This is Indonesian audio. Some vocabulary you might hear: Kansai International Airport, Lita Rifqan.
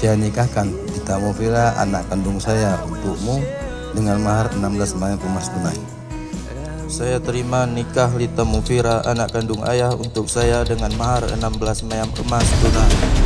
Saya nikahkan Lita Rifqan, anak kandung saya, untukmu dengan mahar 16 mayang emas tunai. Saya terima nikah Lita Rifqan, anak kandung ayah, untuk saya dengan mahar 16 mayang emas tunai.